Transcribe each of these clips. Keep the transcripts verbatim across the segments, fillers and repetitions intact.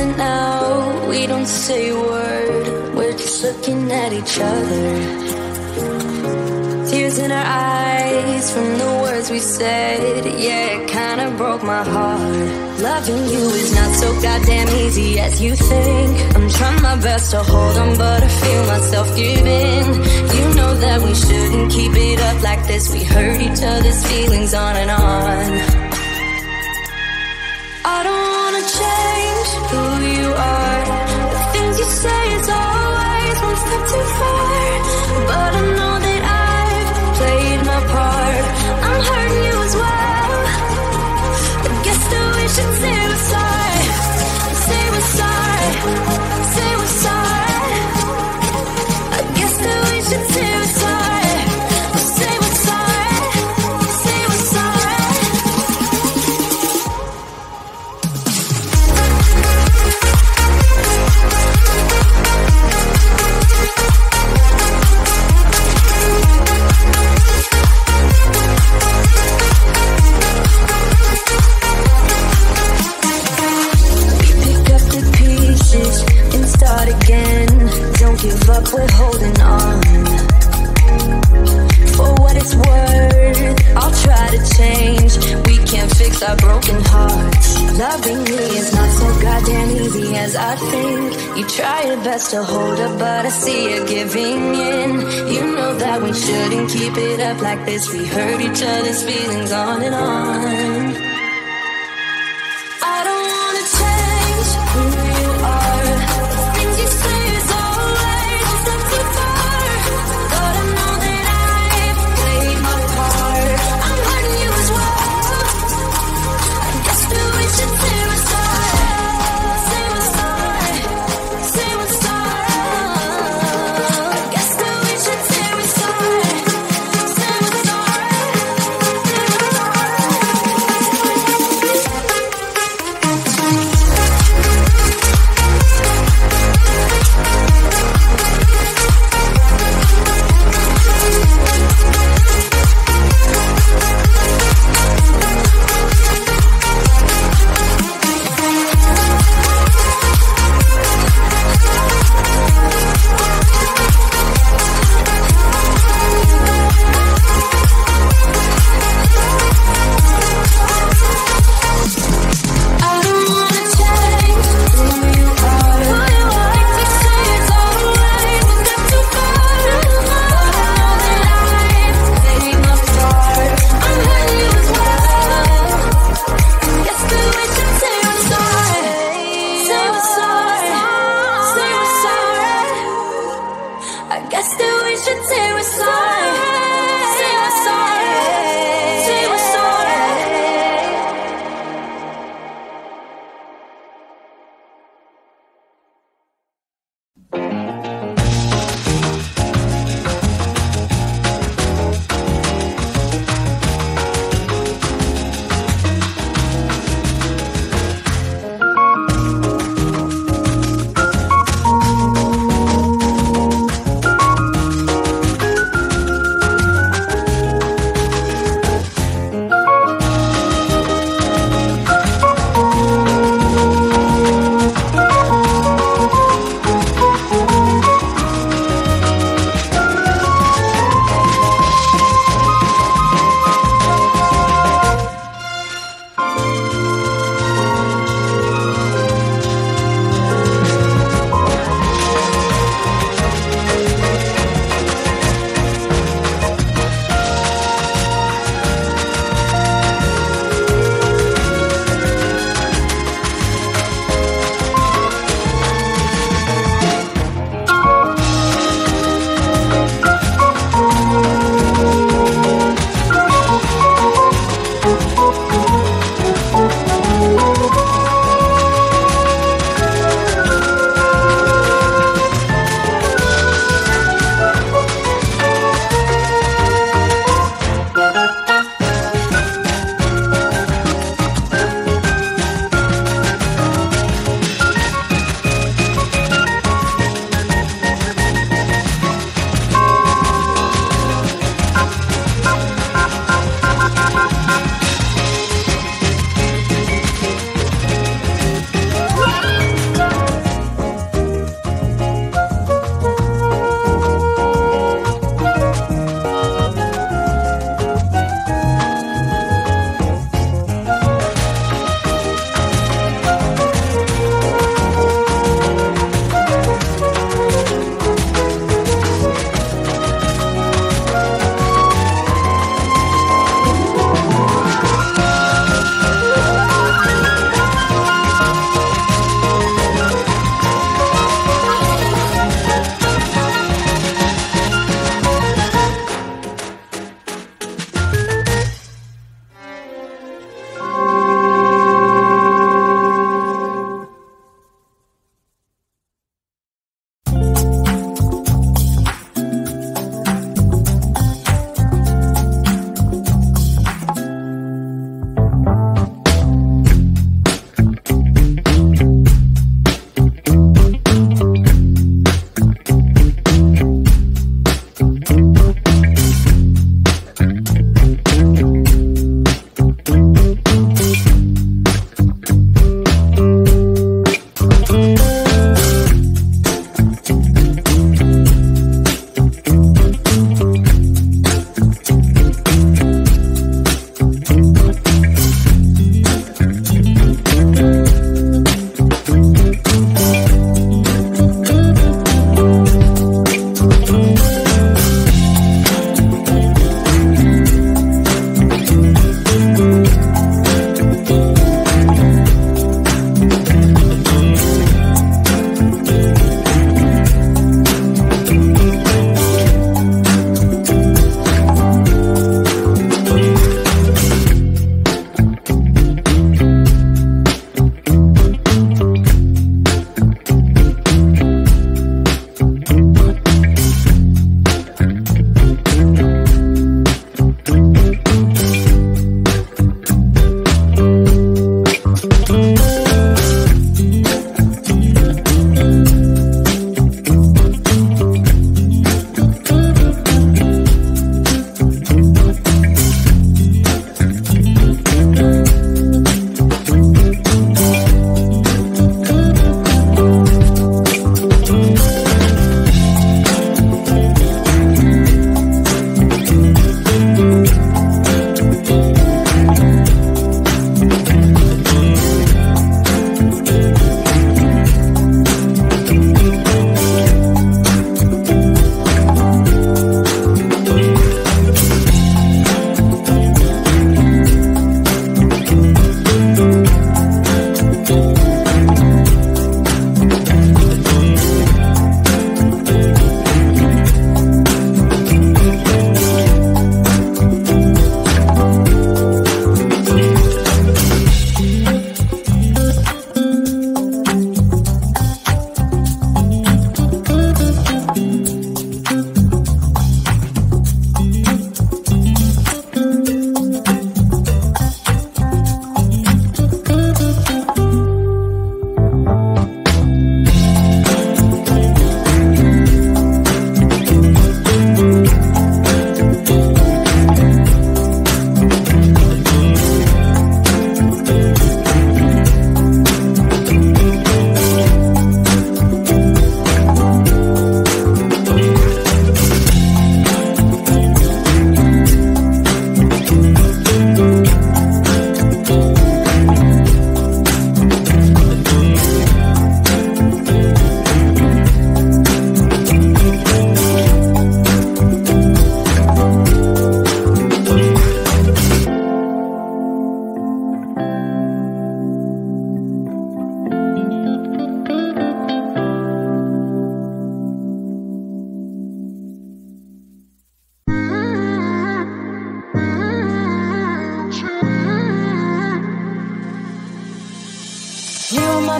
silent now, we don't say a word. We're just looking at each other, tears in our eyes from the words we said. Yeah, it kinda broke my heart. Loving you is not so goddamn easy as you think. I'm trying my best to hold on, but I feel myself giving. You know that we shouldn't keep it up like this. We hurt each other's feelings on and on. I don't wanna change who you are. The things you say is always one step too far. But I know that I've played my part. I'm hurting you as well. I guess that we should say we're sorry. Say we're sorry. Say we're sorry. I guess that we should say we're sorry. Say we're sorry. Say we're sorry. Give up, we're holding on. For what it's worth, I'll try to change. We can't fix our broken hearts. Loving me is not so goddamn easy as I think. You try your best to hold up, but I see you giving in. You know that we shouldn't keep it up like this. We hurt each other's feelings on and on. I don't wanna change who you are. The things you say is all.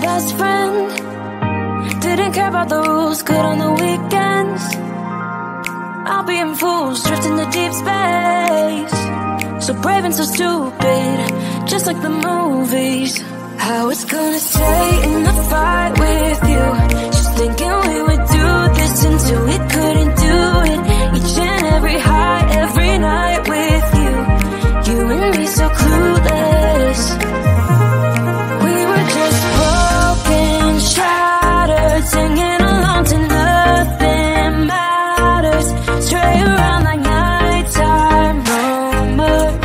best friend. Didn't care about the rules, good on the weekends. I'll be in fools, drifting to deep space. So brave and so stupid, just like the movies. I was gonna stay in the fight with you, just thinking we would do this until we couldn't do it. Each and every high, every night with you, you and me so clueless. We were just broken, shattered, singing along to nothing matters. Straight around like nighttime rumors.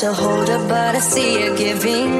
To hold up, but I see you giving